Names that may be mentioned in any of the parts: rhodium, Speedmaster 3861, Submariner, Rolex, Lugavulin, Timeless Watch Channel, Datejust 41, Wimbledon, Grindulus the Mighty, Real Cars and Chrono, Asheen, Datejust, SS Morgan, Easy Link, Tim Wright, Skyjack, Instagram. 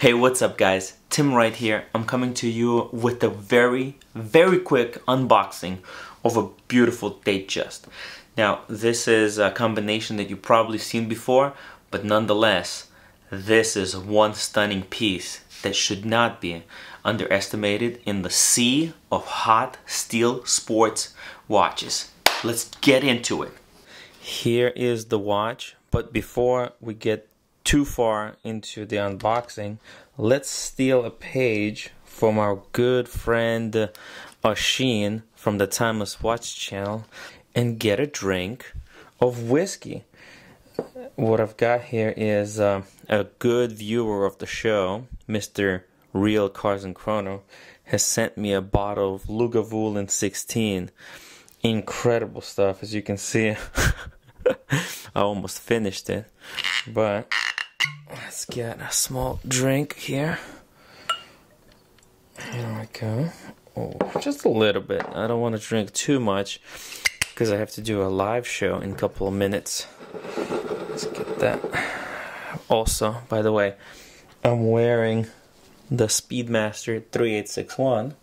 Hey, what's up guys? Tim Wright here. I'm coming to you with a very quick unboxing of a beautiful Datejust. Now, this is a combination that you've probably seen before, but nonetheless, this is one stunning piece that should not be underestimated in the sea of hot steel sports watches. Let's get into it. Here is the watch, but before we get too far into the unboxing, let's steal a page from our good friend Asheen from the Timeless Watch Channel and get a drink of whiskey. What I've got here is a good viewer of the show, Mr. Real Cars and Chrono, has sent me a bottle of Lugavulin 16. Incredible stuff, as you can see. I almost finished it, but let's get a small drink here. Here we go. Oh, just a little bit. I don't want to drink too much because I have to do a live show in a couple of minutes. Let's get that. Also, by the way, I'm wearing the Speedmaster 3861.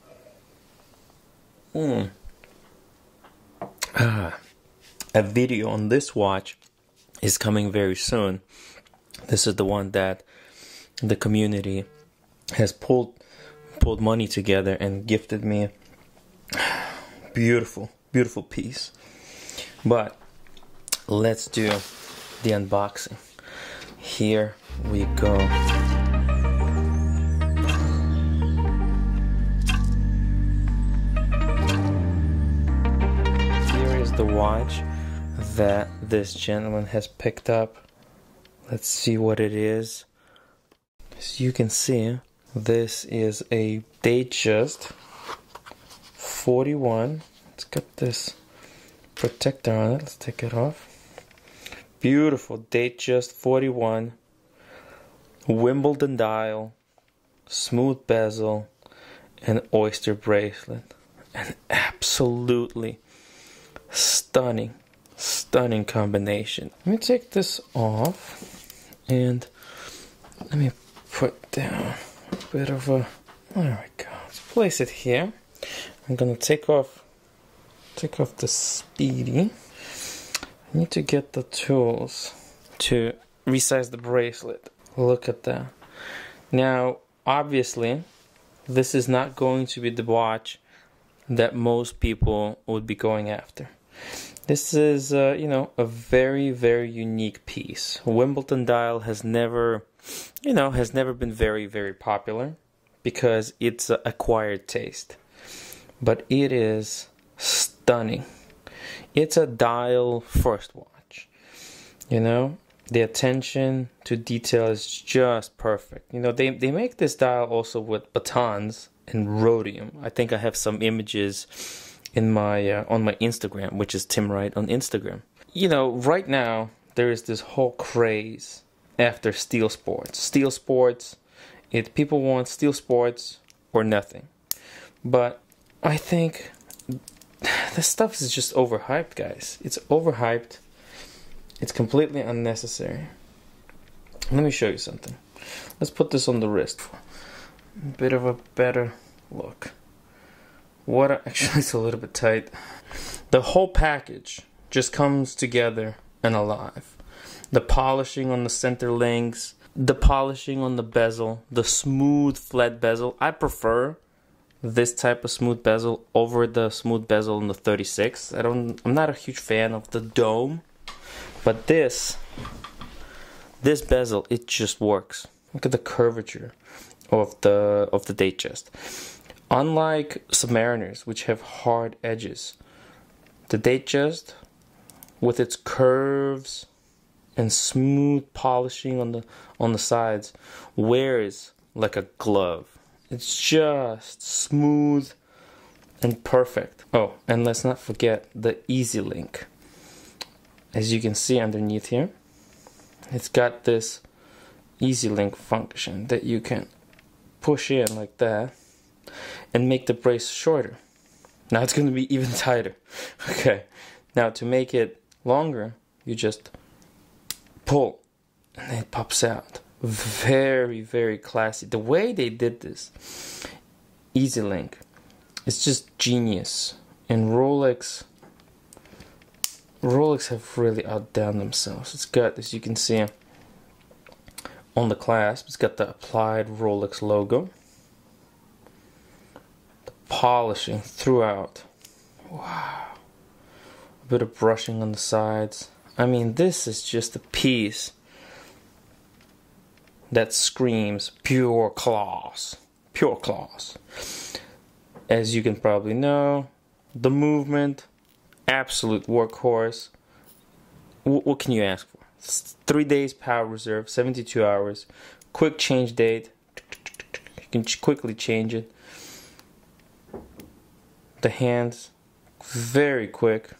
A video on this watch is coming very soon. This is the one that the community has pulled money together and gifted me. Beautiful piece. But let's do the unboxing. Here we go. Here is the watch that this gentleman has picked up. Let's see what it is. As you can see, this is a Datejust 41. It's got this protector on it. Let's take it off. Beautiful Datejust 41. Wimbledon dial, smooth bezel, and oyster bracelet. An absolutely stunning combination. Let me take this off and let me put down a bit of a, there we go, let's place it here. I'm gonna take off the speedy. I need to get the tools to resize the bracelet. Look at that. Now obviously this is not going to be the watch that most people would be going after. This is, you know, a very unique piece. Wimbledon dial has never, you know, been very popular because it's an acquired taste. But it is stunning. It's a dial first watch. You know, the attention to detail is just perfect. You know, they make this dial also with batons and rhodium. I think I have some images in my on my Instagram, which is Tim Wright on Instagram. You know, right now there is this whole craze after steel sports. Steel sports, people want steel sports or nothing. But I think this stuff is just overhyped, guys. It's overhyped. It's completely unnecessary. Let me show you something. Let's put this on the wrist for a bit of a better look. Actually, it's a little bit tight. The whole package just comes together and alive. The polishing on the center links, the polishing on the bezel, the smooth flat bezel. I prefer this type of smooth bezel over the smooth bezel in the 36. I'm not a huge fan of the dome, but this bezel, it just works. Look at the curvature of the Datejust. Unlike Submariners, which have hard edges, the Datejust, with its curves and smooth polishing on the sides, wears like a glove. It's just smooth and perfect. Oh, and let's not forget the Easy Link. As you can see underneath here, it's got this Easy Link function that you can push in like that and make the brace shorter. Now it's going to be even tighter. Okay, now to make it longer, you just pull and it pops out. very, very classy. The way they did this, Easy Link, it's just genius. And Rolex have really outdone themselves. It's got, as you can see on the clasp, it's got the applied Rolex logo. The polishing throughout. Wow. A bit of brushing on the sides. I mean, this is just a piece that screams pure class. Pure class. As you can probably know, the movement, absolute workhorse. What can you ask for? 3 days power reserve, 72 hours, quick change date. You can quickly change it. The hands, very quick.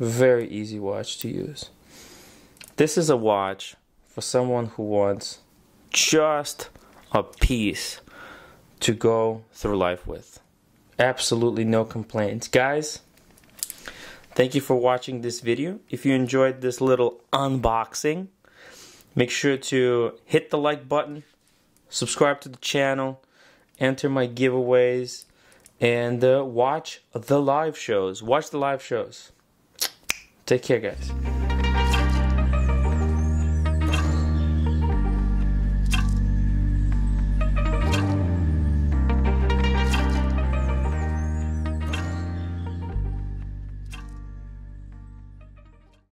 Very easy watch to use. This is a watch for someone who wants just a piece to go through life with. Absolutely no complaints. Guys, thank you for watching this video. If you enjoyed this little unboxing, make sure to hit the like button, subscribe to the channel, enter my giveaways, and watch the live shows. Watch the live shows. Take care, guys.